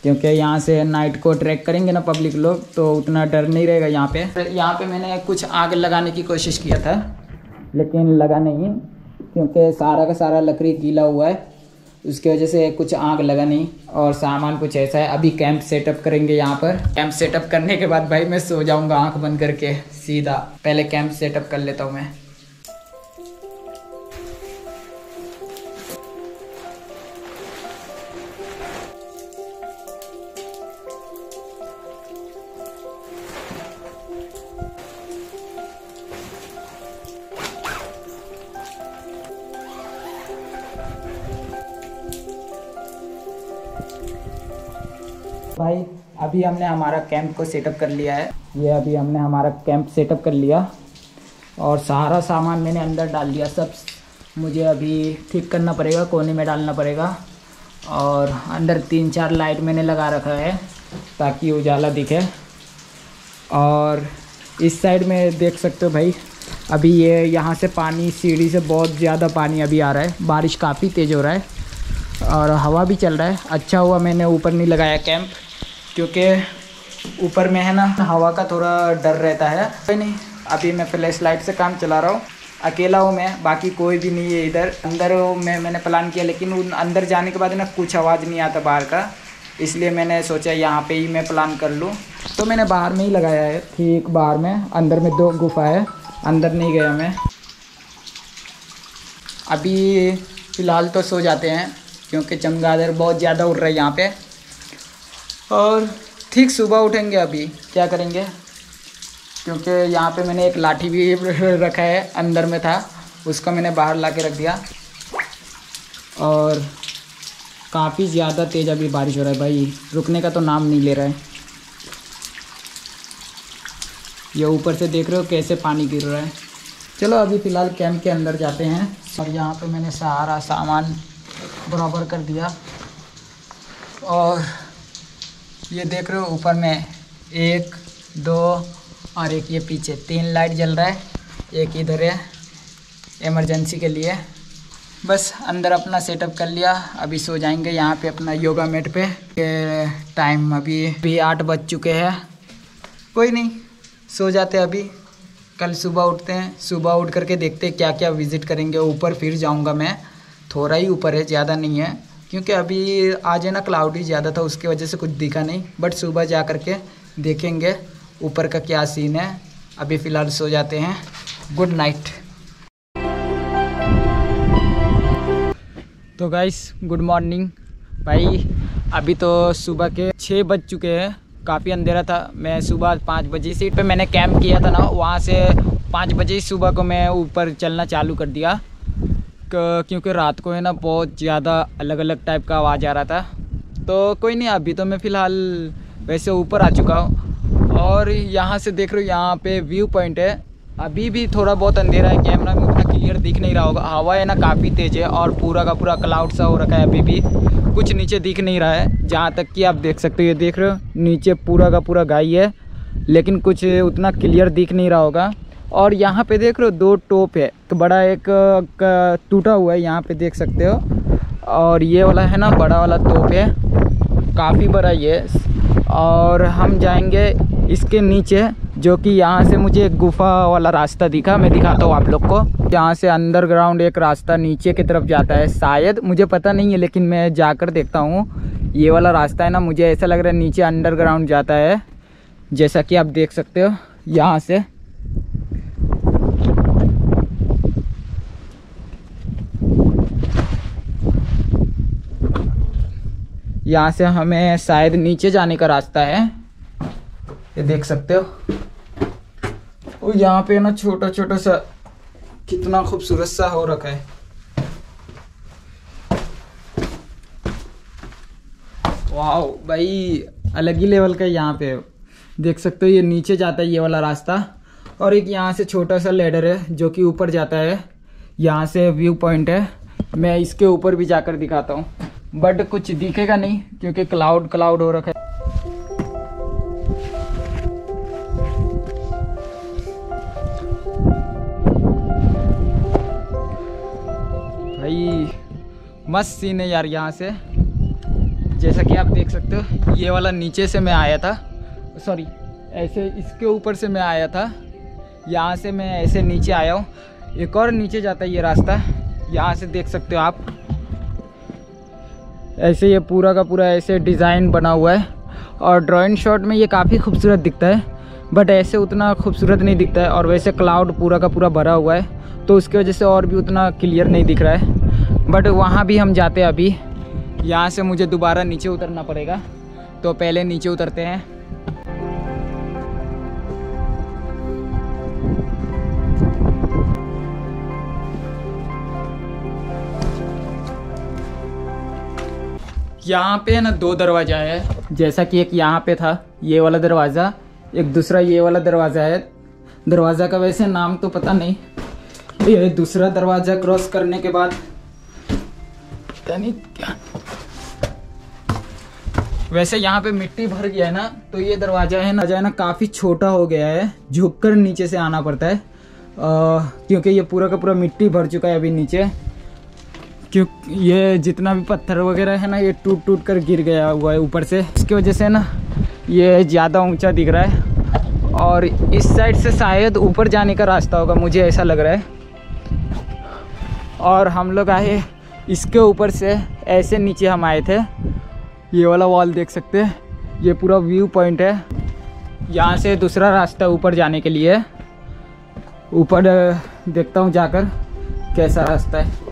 क्योंकि यहाँ से नाइट को ट्रैक करेंगे ना पब्लिक लोग तो उतना डर नहीं रहेगा। यहाँ पे मैंने कुछ आग लगाने की कोशिश किया था लेकिन लगा नहीं, क्योंकि सारा का सारा लकड़ी गीला हुआ है, उसकी वजह से कुछ आग लगा नहीं। और सामान कुछ ऐसा है। अभी कैंप सेटअप करेंगे यहाँ पर। कैंप सेटअप करने के बाद भाई मैं सो जाऊँगा आँख बंद करके सीधा। पहले कैंप सेटअप कर लेता हूँ मैं। भाई अभी हमने हमारा कैंप को सेटअप कर लिया है। ये अभी हमने हमारा कैंप सेटअप कर लिया और सारा सामान मैंने अंदर डाल दिया। सब मुझे अभी ठीक करना पड़ेगा, कोने में डालना पड़ेगा। और अंदर 3-4 लाइट मैंने लगा रखा है ताकि उजाला दिखे। और इस साइड में देख सकते हो भाई अभी ये यहाँ से पानी सीढ़ी से बहुत ज़्यादा पानी अभी आ रहा है। बारिश काफ़ी तेज़ हो रहा है और हवा भी चल रहा है। अच्छा हुआ मैंने ऊपर नहीं लगाया कैंप, क्योंकि ऊपर में है ना हवा का थोड़ा डर रहता है। कोई नहीं, अभी मैं फ्लैश लाइट से काम चला रहा हूँ। अकेला हूँ मैं, बाकी कोई भी नहीं है इधर। अंदर मैंने प्लान किया लेकिन अंदर जाने के बाद ना कुछ आवाज़ नहीं आता बाहर का, इसलिए मैंने सोचा यहाँ पे ही मैं प्लान कर लूँ। तो मैंने बाहर में ही लगाया है, ठीक बाहर में। अंदर में 2 गुफा है, अंदर नहीं गया मैं। अभी फ़िलहाल तो सो जाते हैं क्योंकि चमगादड़ बहुत ज़्यादा उड़ रहा है यहाँ पे। और ठीक सुबह उठेंगे, अभी क्या करेंगे, क्योंकि यहाँ पे मैंने एक लाठी भी रखा है, अंदर में था उसको मैंने बाहर लाके रख दिया। और काफ़ी ज़्यादा तेज़ अभी बारिश हो रहा है भाई, रुकने का तो नाम नहीं ले रहा है। ये ऊपर से देख रहे हो कैसे पानी गिर रहा है। चलो अभी फ़िलहाल कैंप के अंदर जाते हैं। और यहाँ पर मैंने सारा सामान बराबर कर दिया। और ये देख रहे हो ऊपर में 1, 2 और एक ये पीछे तीन लाइट जल रहा है, एक इधर है इमरजेंसी के लिए। बस अंदर अपना सेटअप कर लिया, अभी सो जाएंगे यहाँ पे अपना योगा मैट पे। टाइम अभी 8 बज चुके हैं, कोई नहीं सो जाते अभी, कल सुबह उठते हैं, सुबह उठ करके देखते हैं क्या क्या विज़िट करेंगे। ऊपर फिर जाऊँगा मैं, थोड़ा ही ऊपर है, ज़्यादा नहीं है, क्योंकि अभी आज है ना क्लाउडी ज़्यादा था, उसकी वजह से कुछ दिखा नहीं, बट सुबह जा करके देखेंगे ऊपर का क्या सीन है। अभी फ़िलहाल सो जाते हैं, गुड नाइट। तो गाइस गुड मॉर्निंग भाई, अभी तो सुबह के 6 बज चुके हैं, काफ़ी अंधेरा था। मैं सुबह 5 बजे सीट पे मैंने कैंप किया था ना, वहाँ से 5 बजे सुबह को मैं ऊपर चलना चालू कर दिया, क्योंकि रात को है ना बहुत ज़्यादा अलग अलग टाइप का आवाज़ आ रहा था। तो कोई नहीं, अभी तो मैं फ़िलहाल वैसे ऊपर आ चुका हूँ और यहाँ से देख रहे हो यहाँ पे व्यू पॉइंट है। अभी भी थोड़ा बहुत अंधेरा है, कैमरा में उतना क्लियर दिख नहीं रहा होगा, हवा है ना काफ़ी तेज़ है और पूरा का पूरा क्लाउड सा हो रखा है, अभी भी कुछ नीचे दिख नहीं रहा है। जहाँ तक कि आप देख सकते हो, ये देख रहे हो नीचे पूरा का पूरा गाय है, लेकिन कुछ उतना क्लियर दिख नहीं रहा होगा। और यहाँ पे देख रहे हो 2 टोप है, तो बड़ा एक टूटा हुआ है, यहाँ पे देख सकते हो, और ये वाला है ना बड़ा वाला टोप है, काफ़ी बड़ा ये। और हम जाएंगे इसके नीचे, जो कि यहाँ से मुझे एक गुफा वाला रास्ता दिखा, मैं दिखाता हूँ आप लोग को। यहाँ से अंडरग्राउंड एक रास्ता नीचे की तरफ जाता है शायद, मुझे पता नहीं है, लेकिन मैं जाकर देखता हूँ। ये वाला रास्ता है ना, मुझे ऐसा लग रहा है नीचे अंडरग्राउंड जाता है, जैसा कि आप देख सकते हो यहाँ से। यहाँ से हमें शायद नीचे जाने का रास्ता है, ये देख सकते हो। और यहाँ पे ना छोटा छोटा सा कितना खूबसूरत सा हो रखा है, वाह भाई अलग ही लेवल का। यहाँ पे देख सकते हो ये नीचे जाता है ये वाला रास्ता, और एक यहाँ से छोटा सा लेडर है जो कि ऊपर जाता है। यहाँ से व्यू पॉइंट है, मैं इसके ऊपर भी जाकर दिखाता हूँ, बट कुछ दिखेगा नहीं क्योंकि क्लाउड क्लाउड हो रखा है। मस्त सीन है यार यहाँ से, जैसा कि आप देख सकते हो। ये वाला नीचे से मैं आया था, सॉरी ऐसे इसके ऊपर से मैं आया था, यहाँ से मैं ऐसे नीचे आया हूँ। एक और नीचे जाता है ये रास्ता, यहाँ से देख सकते हो आप। ऐसे ये पूरा का पूरा ऐसे डिज़ाइन बना हुआ है, और ड्राइंग शॉट में ये काफ़ी खूबसूरत दिखता है, बट ऐसे उतना खूबसूरत नहीं दिखता है। और वैसे क्लाउड पूरा का पूरा भरा हुआ है, तो उसकी वजह से और भी उतना क्लियर नहीं दिख रहा है, बट वहाँ भी हम जाते हैं। अभी यहाँ से मुझे दोबारा नीचे उतरना पड़ेगा, तो पहले नीचे उतरते हैं। यहाँ पे ना 2 दरवाज़ा है, जैसा कि एक यहाँ पे था ये वाला दरवाज़ा, एक दूसरा ये वाला दरवाज़ा है। दरवाज़ा का वैसे नाम तो पता नहीं। ये दूसरा दरवाज़ा क्रॉस करने के बाद क्या, वैसे यहाँ पे मिट्टी भर गया है ना, तो ये दरवाज़ा है ना काफ़ी छोटा हो गया है, झुककर नीचे से आना पड़ता है, क्योंकि ये पूरा का पूरा मिट्टी भर चुका है अभी नीचे, क्योंकि ये जितना भी पत्थर वगैरह है ना ये टूट टूट कर गिर गया हुआ है ऊपर से, इसकी वजह से ना ये ज़्यादा ऊंचा दिख रहा है। और इस साइड से शायद ऊपर जाने का रास्ता होगा, मुझे ऐसा लग रहा है। और हम लोग आए इसके ऊपर से, ऐसे नीचे हम आए थे। ये वाला वॉल देख सकते हैं, ये पूरा व्यू पॉइंट है। यहाँ से दूसरा रास्ता ऊपर जाने के लिए, ऊपर देखता हूँ जाकर कैसा रास्ता है।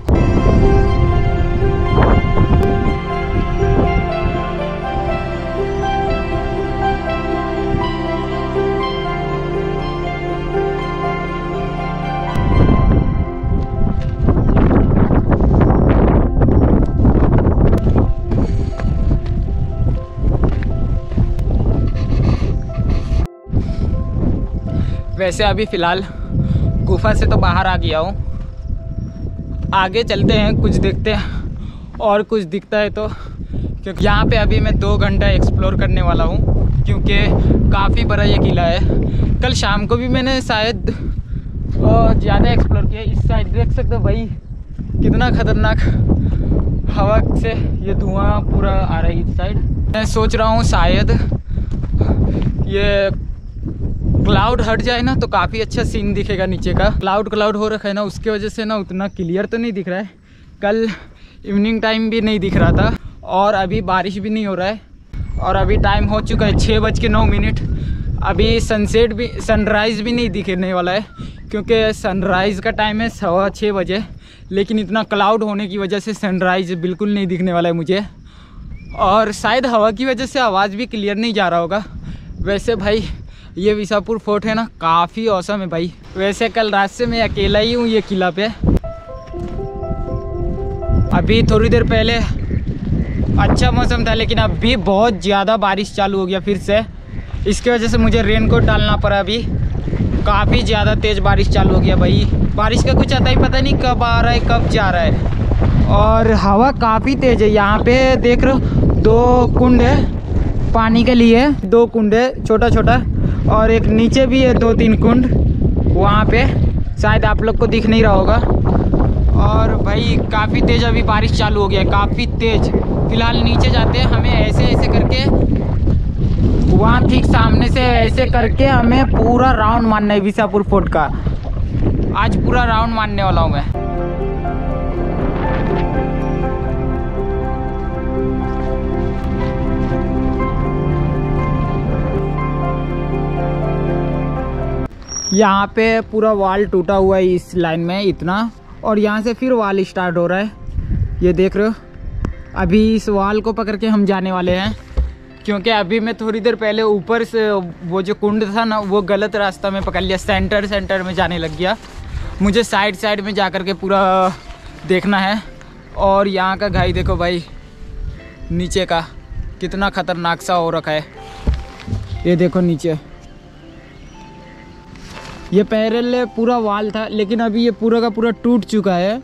वैसे अभी फ़िलहाल गुफा से तो बाहर आ गया हूँ, आगे चलते हैं, कुछ देखते हैं और कुछ दिखता है तो क्योंकि यहाँ पे अभी मैं 2 घंटा एक्सप्लोर करने वाला हूँ, क्योंकि काफ़ी बड़ा ये किला है। कल शाम को भी मैंने शायद ज़्यादा एक्सप्लोर किया। इस साइड देख सकते हो भाई कितना ख़तरनाक हवा से ये धुआं पूरा आ रहा है इस साइड। मैं सोच रहा हूँ शायद ये क्लाउड हट जाए ना तो काफ़ी अच्छा सीन दिखेगा नीचे का। क्लाउड हो रखा है ना, उसके वजह से ना उतना क्लियर तो नहीं दिख रहा है। कल इवनिंग टाइम भी नहीं दिख रहा था और अभी बारिश भी नहीं हो रहा है। और अभी टाइम हो चुका है 6:09। अभी सनराइज़ भी नहीं दिखने वाला है क्योंकि सनराइज़ का टाइम है 6:15, लेकिन इतना क्लाउड होने की वजह से सनराइज़ बिल्कुल नहीं दिखने वाला है मुझे। और शायद हवा की वजह से आवाज़ भी क्लियर नहीं जा रहा होगा। वैसे भाई ये विसापुर फोर्ट है ना, काफ़ी औसम है भाई। वैसे कल रात से मैं अकेला ही हूँ ये किला पे। अभी थोड़ी देर पहले अच्छा मौसम था, लेकिन अभी बहुत ज़्यादा बारिश चालू हो गया फिर से। इसकी वजह से मुझे रेनकोट डालना पड़ा। अभी काफ़ी ज़्यादा तेज़ बारिश चालू हो गया भाई। बारिश का कुछ आता ही पता नहीं, कब आ रहा है कब जा रहा है। और हवा काफ़ी तेज़ है। यहाँ पे देख रहे हो 2 कुंड है पानी के लिए, 2 कुंड है छोटा छोटा, और एक नीचे भी है 2-3 कुंड वहाँ पे, शायद आप लोग को दिख नहीं रहा होगा। और भाई काफ़ी तेज़ अभी बारिश चालू हो गया है, काफ़ी तेज़। फिलहाल नीचे जाते हैं, हमें ऐसे करके वहाँ ठीक सामने से ऐसे करके हमें पूरा राउंड मारना है विसापुर फोर्ट का। आज पूरा राउंड मारने वाला हूँ मैं। यहाँ पे पूरा वॉल टूटा हुआ है इस लाइन में इतना, और यहाँ से फिर वॉल स्टार्ट हो रहा है। ये देख रहे हो, अभी इस वॉल को पकड़ के हम जाने वाले हैं, क्योंकि अभी मैं थोड़ी देर पहले ऊपर से वो जो कुंड था ना वो गलत रास्ता में पकड़ लिया, सेंटर में जाने लग गया। मुझे साइड में जा कर के पूरा देखना है। और यहाँ का घाई देखो भाई, नीचे का कितना ख़तरनाक सा हो रखा है। ये देखो नीचे ये पहले पूरा वाल था, लेकिन अभी ये पूरा का पूरा टूट चुका है।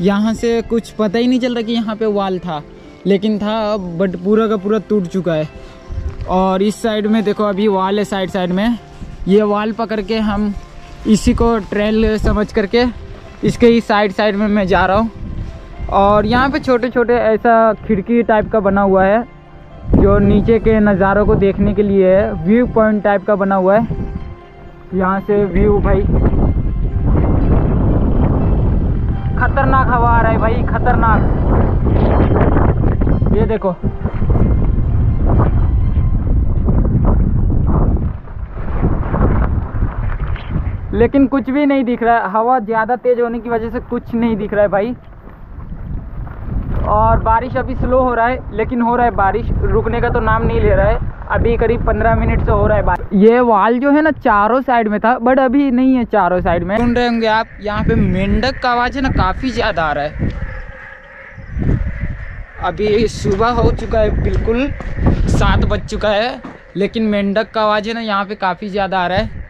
यहाँ से कुछ पता ही नहीं चल रहा कि यहाँ पे वाल था, लेकिन था अब, बट पूरा का पूरा टूट चुका है। और इस साइड में देखो अभी वाल है साइड में। ये वाल पकड़ के हम इसी को ट्रेल समझ करके इसके ही साइड में मैं जा रहा हूँ। और यहाँ पे छोटे ऐसा खिड़की टाइप का बना हुआ है जो नीचे के नज़ारों को देखने के लिए है, व्यू पॉइंट टाइप का बना हुआ है। यहाँ से व्यू भाई, खतरनाक हवा आ रहा है भाई, खतरनाक। ये देखो लेकिन कुछ भी नहीं दिख रहा है, हवा ज़्यादा तेज होने की वजह से कुछ नहीं दिख रहा है भाई। और बारिश अभी स्लो हो रहा है, लेकिन हो रहा है बारिश, रुकने का तो नाम नहीं ले रहा है। अभी करीब 15 मिनट से हो रहा है बारिश। ये वाल जो है ना चारों साइड में था, बट अभी नहीं है चारों साइड में। सुन रहे होंगे आप, यहाँ पे मेंढक का आवाज़ है ना काफ़ी ज़्यादा आ रहा है। अभी सुबह हो चुका है, बिल्कुल 7 बज चुका है, लेकिन मेंढक का आवाज़ है ना यहाँ पे काफ़ी ज़्यादा आ रहा है।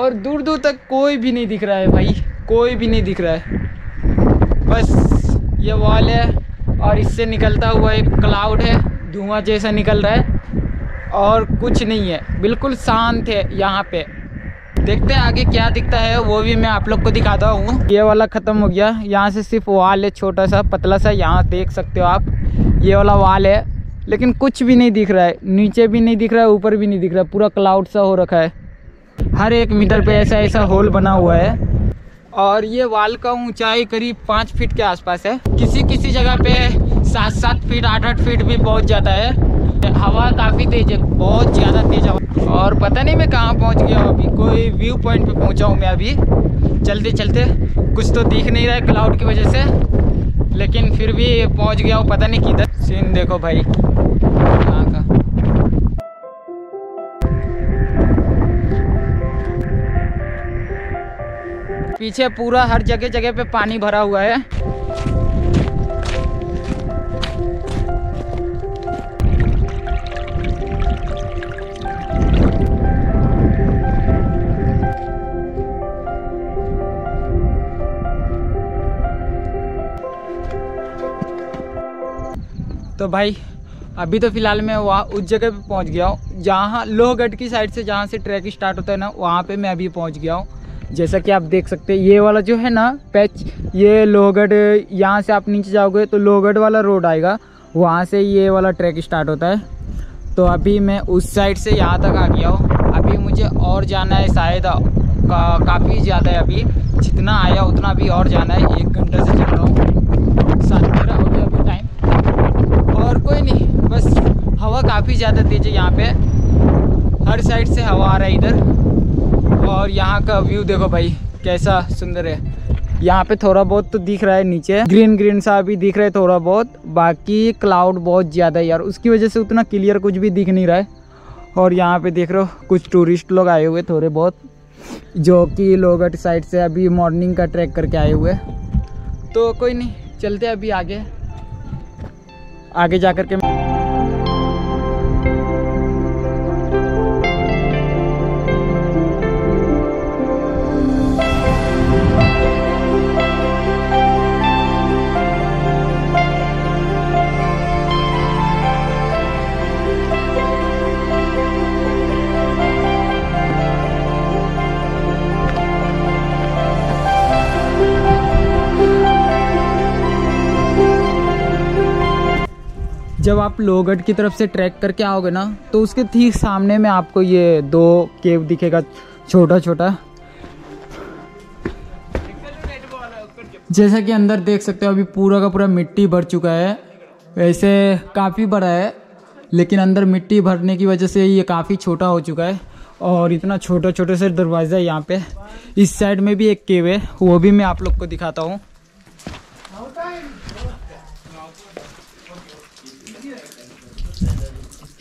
और दूर तक कोई भी नहीं दिख रहा है भाई, कोई भी नहीं दिख रहा है। बस ये वॉल है और इससे निकलता हुआ एक क्लाउड है, धुआं जैसा निकल रहा है, और कुछ नहीं है, बिल्कुल शांत है यहाँ पे। देखते हैं आगे क्या दिखता है, वो भी मैं आप लोग को दिखाता हूँ। ये वाला ख़त्म हो गया, यहाँ से सिर्फ वाल है छोटा सा पतला सा, यहाँ देख सकते हो आप, ये वाला वाल है, लेकिन कुछ भी नहीं दिख रहा है। नीचे भी नहीं दिख रहा है, ऊपर भी नहीं दिख रहा है, पूरा क्लाउड सा हो रखा है। हर 1 मीटर पे ऐसा होल बना हुआ है। और ये वाल का ऊँचाई करीब 5 फीट के आसपास है, किसी जगह पे 7-7 फीट 8-8 फीट भी पहुँच जाता है। हवा काफ़ी तेज है, बहुत ज़्यादा तेज हवा। और पता नहीं मैं कहाँ पहुँच गया हूँ, अभी कोई व्यू पॉइंट पे पहुँचा हूँ मैं। अभी चलते कुछ तो दिख नहीं रहा है क्लाउड की वजह से, लेकिन फिर भी पहुँच गया हूँ पता नहीं किधर। सीन देखो भाई यहाँ का। पीछे पूरा हर जगह पे पानी भरा हुआ है। तो भाई अभी तो फिलहाल मैं वहाँ उस जगह पे पहुँच गया हूँ जहाँ लोहगढ़ की साइड से जहाँ से ट्रैक स्टार्ट होता है ना, वहाँ पे मैं अभी पहुँच गया हूँ। जैसा कि आप देख सकते हैं ये वाला जो है ना पैच, ये लोहगढ़, यहाँ से आप नीचे जाओगे तो लोहगढ़ वाला रोड आएगा, वहाँ से ये वाला ट्रैक स्टार्ट होता है। तो अभी मैं उस साइड से यहाँ तक आ गया हूँ। अभी मुझे और जाना है, शायद काफ़ी ज़्यादा है, अभी जितना आया उतना अभी और जाना है। 1 घंटे से जा रहा हूँ, 7:13 हो गया अभी टाइम। और कोई नहीं, बस हवा काफ़ी ज़्यादा तेज है यहाँ पे, हर साइड से हवा आ रहा है इधर। और यहाँ का व्यू देखो भाई कैसा सुंदर है। यहाँ पे थोड़ा बहुत तो दिख रहा है नीचे, ग्रीन ग्रीन सा भी दिख रहा है थोड़ा बहुत, बाकी क्लाउड बहुत ज़्यादा है यार, उसकी वजह से उतना क्लियर कुछ भी दिख नहीं रहा है। और यहाँ पे देख रहे हो कुछ टूरिस्ट लोग आए हुए थोड़े बहुत, जो कि लोहगढ़ साइड से अभी मॉर्निंग का ट्रैक करके आए हुए। तो कोई नहीं, चलते अभी आगे, आगे जा कर के। जब आप लोहगढ़ की तरफ से ट्रैक करके आओगे ना, तो उसके ठीक सामने में आपको ये 2 केव दिखेगा छोटा छोटा। जैसा कि अंदर देख सकते हो अभी पूरा का पूरा मिट्टी भर चुका है। वैसे काफ़ी बड़ा है, लेकिन अंदर मिट्टी भरने की वजह से ये काफ़ी छोटा हो चुका है। और इतना छोटा छोटा सा दरवाज़ा है यहाँ पे। इस साइड में भी एक केव है, वो भी मैं आप लोग को दिखाता हूँ।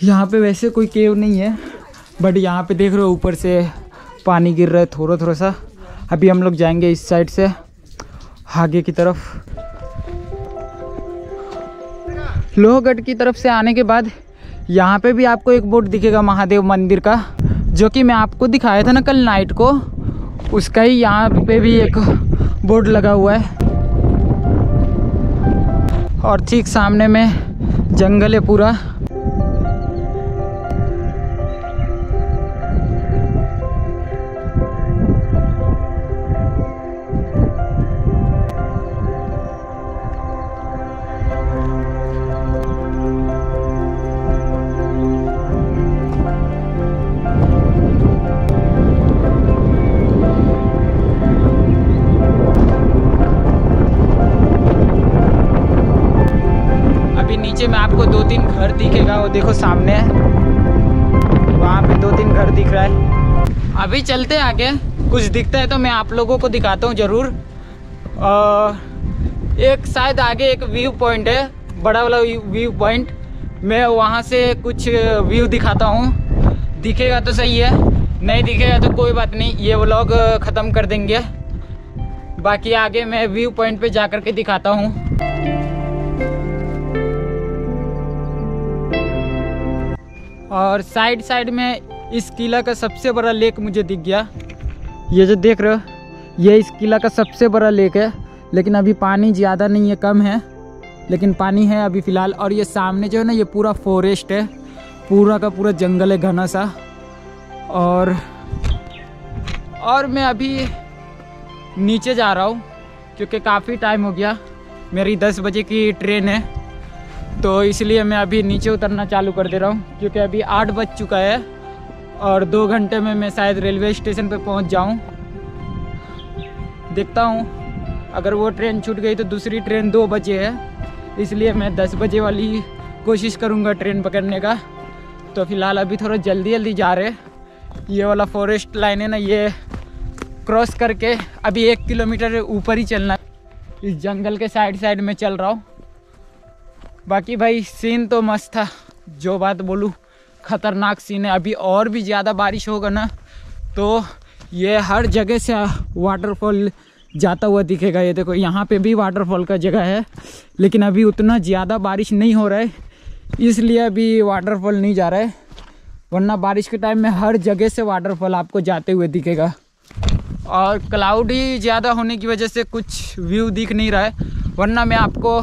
यहाँ पे वैसे कोई केव नहीं है, बट यहाँ पे देख रहे हो ऊपर से पानी गिर रहा है थोड़ा थोड़ा सा। अभी हम लोग जाएंगे इस साइड से आगे की तरफ। लोहगढ़ की तरफ से आने के बाद यहाँ पे भी आपको एक बोर्ड दिखेगा महादेव मंदिर का, जो कि मैं आपको दिखाया था ना कल नाइट को, उसका ही यहाँ पे भी एक बोर्ड लगा हुआ है। और ठीक सामने में जंगल है पूरा। में आपको 2-3 घर दिखेगा, वो देखो सामने है, वहाँ पे 2-3 घर दिख रहा है। अभी चलते हैं आगे, कुछ दिखता है तो मैं आप लोगों को दिखाता हूँ ज़रूर। एक शायद आगे एक व्यू पॉइंट है, बड़ा वाला व्यू पॉइंट, मैं वहाँ से कुछ व्यू दिखाता हूँ। दिखेगा तो सही है, नहीं दिखेगा तो कोई बात नहीं, ये व्लॉग ख़त्म कर देंगे। बाकी आगे मैं व्यू पॉइंट पर जा कर के दिखाता हूँ। और साइड साइड में इस किला का सबसे बड़ा लेक मुझे दिख गया, ये जो देख रहे हो ये इस किला का सबसे बड़ा लेक है। लेकिन अभी पानी ज़्यादा नहीं है, कम है, लेकिन पानी है अभी फ़िलहाल। और ये सामने जो है ना ये पूरा फॉरेस्ट है, पूरा का पूरा जंगल है घना सा। और मैं अभी नीचे जा रहा हूँ क्योंकि काफ़ी टाइम हो गया, मेरी 10 बजे की ट्रेन है, तो इसलिए मैं अभी नीचे उतरना चालू कर दे रहा हूँ। क्योंकि अभी 8 बज चुका है और 2 घंटे में मैं शायद रेलवे स्टेशन पर पहुँच जाऊँ। देखता हूँ, अगर वो ट्रेन छूट गई तो दूसरी ट्रेन 2 बजे है, इसलिए मैं 10 बजे वाली कोशिश करूँगा ट्रेन पकड़ने का। तो फिलहाल अभी थोड़ा जल्दी जल्दी जा रहे। ये वाला फॉरेस्ट लाइन है ना, ये क्रॉस करके अभी 1 किलोमीटर ऊपर ही चलना। इस जंगल के साइड साइड में चल रहा हूँ। बाकी भाई सीन तो मस्त था, जो बात बोलूँ ख़तरनाक सीन है। अभी और भी ज़्यादा बारिश होगा ना तो ये हर जगह से वाटरफॉल जाता हुआ दिखेगा। ये देखो यहाँ पे भी वाटरफॉल का जगह है, लेकिन अभी उतना ज़्यादा बारिश नहीं हो रहा है, इसलिए अभी वाटरफॉल नहीं जा रहा है। वरना बारिश के टाइम में हर जगह से वाटरफॉल आपको जाते हुए दिखेगा। और क्लाउड ही ज़्यादा होने की वजह से कुछ व्यू दिख नहीं रहा है, वरना मैं आपको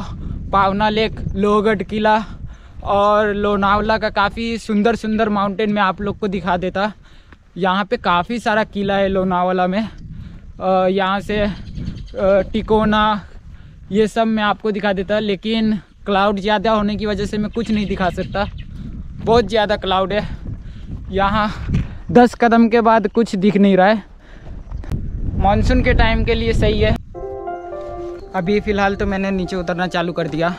पावना लेक, लोहगढ़ किला और लोनावला का काफ़ी सुंदर सुंदर माउंटेन में आप लोग को दिखा देता। यहाँ पे काफ़ी सारा किला है लोनावला में। यहाँ से टिकोना ये सब मैं आपको दिखा देता, लेकिन क्लाउड ज़्यादा होने की वजह से मैं कुछ नहीं दिखा सकता, बहुत ज़्यादा क्लाउड है। यहाँ 10 कदम के बाद कुछ दिख नहीं रहा है। मॉनसून के टाइम के लिए सही है। अभी फ़िलहाल तो मैंने नीचे उतरना चालू कर दिया।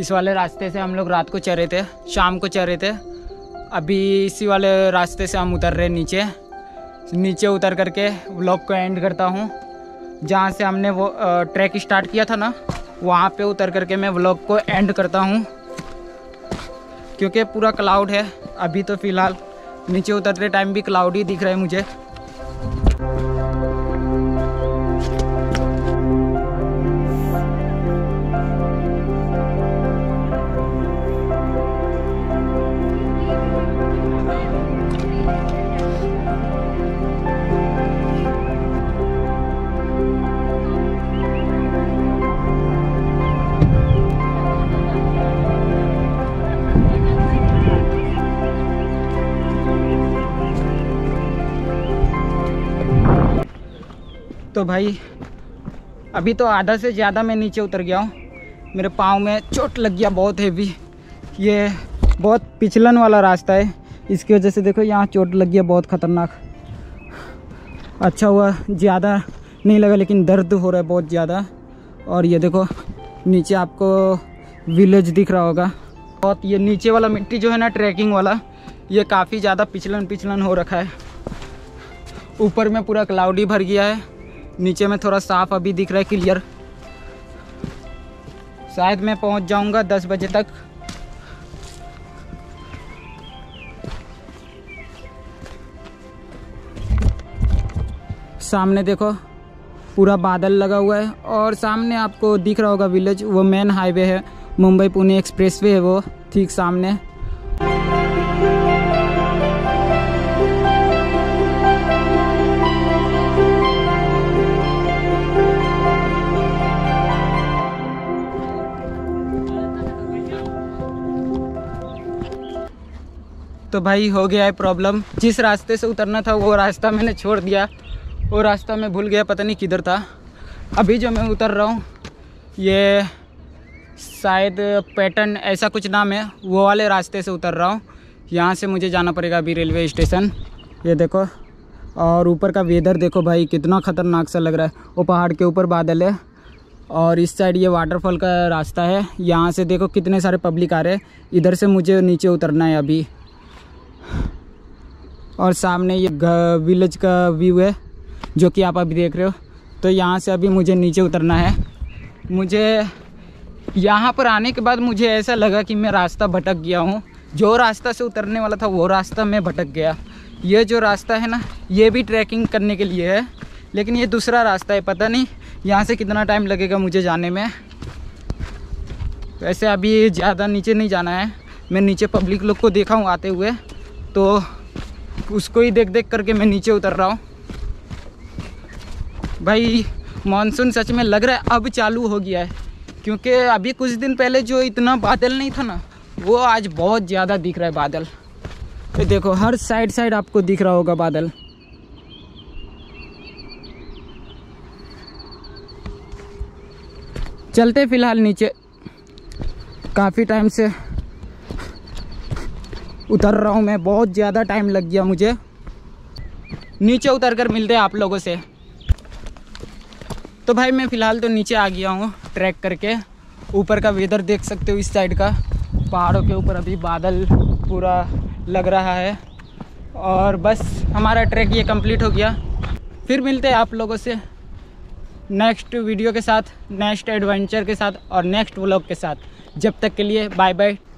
इस वाले रास्ते से हम लोग रात को चढ़े थे, शाम को चढ़े थे। अभी इसी वाले रास्ते से हम उतर रहे नीचे। नीचे उतर करके व्लॉग को एंड करता हूँ। जहाँ से हमने वो ट्रैक स्टार्ट किया था ना, वहाँ पे उतर करके मैं व्लॉग को एंड करता हूँ, क्योंकि पूरा क्लाउड है। अभी तो फ़िलहाल नीचे उतरते टाइम भी क्लाउड ही दिख रहा है मुझे। तो भाई अभी तो आधा से ज़्यादा मैं नीचे उतर गया हूँ। मेरे पाँव में चोट लग गया, बहुत हैवी। ये बहुत पिछलन वाला रास्ता है, इसकी वजह से देखो यहाँ चोट लग गया, बहुत ख़तरनाक। अच्छा हुआ ज़्यादा नहीं लगा, लेकिन दर्द हो रहा है बहुत ज़्यादा। और ये देखो नीचे आपको विलेज दिख रहा होगा। और ये नीचे वाला मिट्टी जो है ना, ट्रैकिंग वाला, ये काफ़ी ज़्यादा पिछलन हो रखा है। ऊपर में पूरा क्लाउडी भर गया है, नीचे में थोड़ा साफ अभी दिख रहा है क्लियर। शायद मैं पहुंच जाऊंगा 10 बजे तक। सामने देखो पूरा बादल लगा हुआ है, और सामने आपको दिख रहा होगा विलेज। वो मेन हाईवे है, मुंबई पुणे एक्सप्रेसवे है, वो ठीक सामने। तो भाई हो गया है प्रॉब्लम। जिस रास्ते से उतरना था वो रास्ता मैंने छोड़ दिया, वो रास्ता मैं भूल गया, पता नहीं किधर था। अभी जो मैं उतर रहा हूँ ये शायद पैटर्न ऐसा कुछ नाम है, वो वाले रास्ते से उतर रहा हूँ। यहाँ से मुझे जाना पड़ेगा अभी रेलवे स्टेशन। ये देखो, और ऊपर का वेदर देखो भाई कितना ख़तरनाक सा लग रहा है। वो पहाड़ के ऊपर बादल है, और इस साइड ये वाटरफॉल का रास्ता है। यहाँ से देखो कितने सारे पब्लिक आ रहे हैं। इधर से मुझे नीचे उतरना है अभी। और सामने ये विलेज का व्यू है जो कि आप अभी देख रहे हो। तो यहाँ से अभी मुझे नीचे उतरना है। मुझे यहाँ पर आने के बाद मुझे ऐसा लगा कि मैं रास्ता भटक गया हूँ। जो रास्ता से उतरने वाला था वो रास्ता मैं भटक गया। ये जो रास्ता है ना, ये भी ट्रैकिंग करने के लिए है, लेकिन ये दूसरा रास्ता है। पता नहीं यहाँ से कितना टाइम लगेगा मुझे जाने में। वैसे अभी ज़्यादा नीचे नहीं जाना है। मैं नीचे पब्लिक लोग को देखा हूँ आते हुए, तो उसको ही देख करके मैं नीचे उतर रहा हूँ। भाई मॉनसून सच में लग रहा है अब चालू हो गया है, क्योंकि अभी कुछ दिन पहले जो इतना बादल नहीं था ना, वो आज बहुत ज़्यादा दिख रहा है बादल। ये देखो हर साइड आपको दिख रहा होगा बादल। चलते फिलहाल नीचे। काफ़ी टाइम से उतर रहा हूँ मैं, बहुत ज़्यादा टाइम लग गया मुझे। नीचे उतर कर मिलते हैं आप लोगों से। तो भाई मैं फ़िलहाल तो नीचे आ गया हूँ ट्रैक करके। ऊपर का वेदर देख सकते हो, इस साइड का पहाड़ों के ऊपर अभी बादल पूरा लग रहा है। और बस हमारा ट्रैक ये कंप्लीट हो गया। फिर मिलते हैं आप लोगों से नेक्स्ट वीडियो के साथ, नेक्स्ट एडवेंचर के साथ और नेक्स्ट व्लॉग के साथ। जब तक के लिए बाय बाय।